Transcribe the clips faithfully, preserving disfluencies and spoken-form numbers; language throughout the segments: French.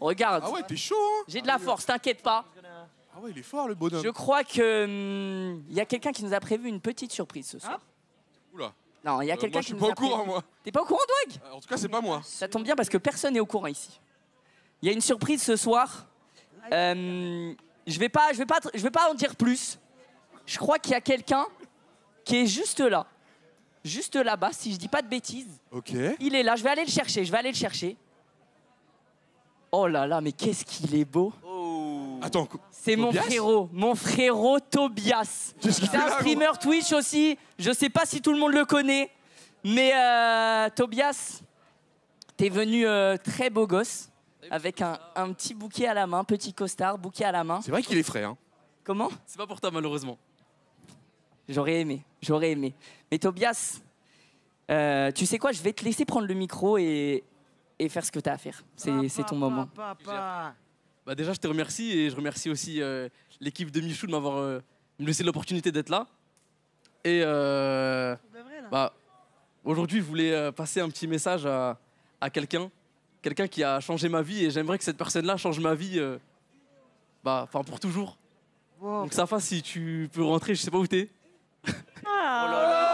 Regarde. Ah ouais, t'es chaud, hein. J'ai de la force, t'inquiète pas. Ah ouais, il est fort, le bonhomme. Je crois que... Il hmm, y a quelqu'un qui nous a prévu une petite surprise ce soir. Hein? Oula. Non, il y a euh, quelqu'un qui nous a prévu... Moi, je suis pas au courant, moi. T'es pas au courant, Dwag? En tout cas, c'est pas moi. Ça tombe bien parce que personne n'est au courant ici. Il y a une surprise ce soir. Euh, je vais pas, je vais pas, je vais pas en dire plus. Je crois qu'il y a quelqu'un qui est juste là. Juste là-bas, si je dis pas de bêtises. Ok. Il est là, je vais aller le chercher, je vais aller le chercher. Oh là là, mais qu'est-ce qu'il est beau. Oh. Attends, c'est mon frérot, mon frérot Tobias. C'est un streamer Twitch aussi, je sais pas si tout le monde le connaît. Mais euh, Tobias, t'es venu euh, très beau gosse, avec un, un petit bouquet à la main, petit costard, bouquet à la main. C'est vrai qu'il est frais, hein. Comment? C'est pas pour toi, malheureusement. J'aurais aimé, j'aurais aimé. Mais Tobias, euh, tu sais quoi, je vais te laisser prendre le micro et... et faire ce que tu as à faire. C'est ton papa, moment. Papa. Bah déjà, je te remercie et je remercie aussi euh, l'équipe de Michou de m'avoir euh, laissé l'opportunité d'être là. Et euh, bah, aujourd'hui, je voulais euh, passer un petit message à, à quelqu'un, quelqu'un qui a changé ma vie et j'aimerais que cette personne-là change ma vie euh, bah, pour toujours. Wow. Donc Safa, si tu peux rentrer, je sais pas où t'es. Ah. Oh là là.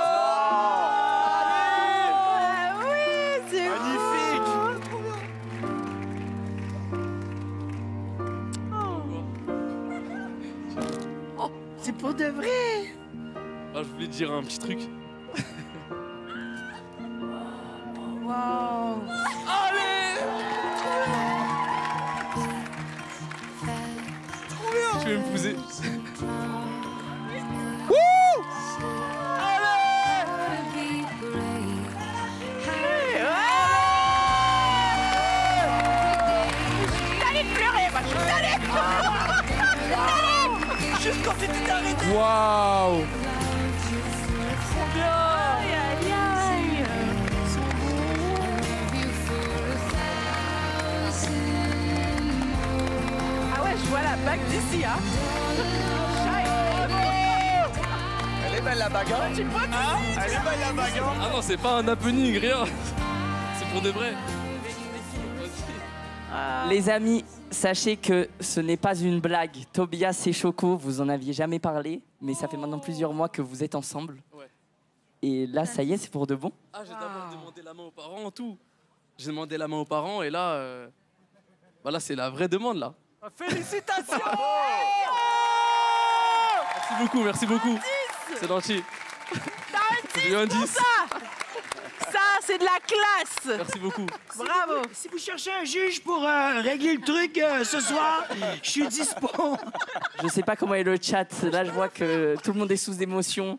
C'est pour de vrai. Ah, je voulais te dire un petit truc. Wow. Allez. Trop bien. Tu veux me poser. Wouh. Allez. Hey, ouais. T'allais pleurer, ma chérie. T'allais pleurer. Juste quand tu t'es arrêté. Waouh. Aïe, aïe, aïe. Ah ouais, je vois la bague d'ici, hein. Elle est belle la bague, hein. Ah, elle est belle la bague, hein. Ah non, c'est pas un happening, rien. C'est pour de vrai. Les amis, sachez que ce n'est pas une blague. Tobias et Choco, vous en aviez jamais parlé, mais ça fait maintenant plusieurs mois que vous êtes ensemble. Ouais. Et là, ça y est, c'est pour de bon. Ah, j'ai d'abord demandé la main aux parents, tout. J'ai demandé la main aux parents, et là, euh... voilà, c'est la vraie demande, là. Félicitations. Merci beaucoup, merci beaucoup. C'est gentil. T'as un dix pour ça. Ça, c'est de la classe. Merci beaucoup. Bravo. Si vous, si vous cherchez un juge pour euh, régler le truc euh, ce soir, je suis dispo. Je sais pas comment est le chat. Là, je vois que tout le monde est sous émotion.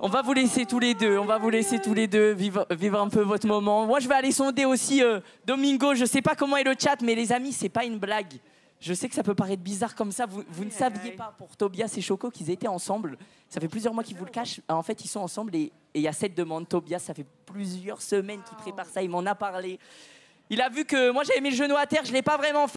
On va vous laisser tous les deux. On va vous laisser tous les deux vivre, vivre un peu votre moment. Moi, je vais aller sonder aussi euh, Domingo. Je sais pas comment est le chat, mais les amis, c'est pas une blague. Je sais que ça peut paraître bizarre comme ça. Vous, vous ne saviez pas pour Tobias et Choco qu'ils étaient ensemble. Ça fait plusieurs mois qu'ils vous le cachent. En fait, ils sont ensemble et il y a cette demande. Tobias, ça fait plusieurs semaines qu'il prépare ça. Il m'en a parlé. Il a vu que moi, j'avais mis le genou à terre. Je ne l'ai pas vraiment fait.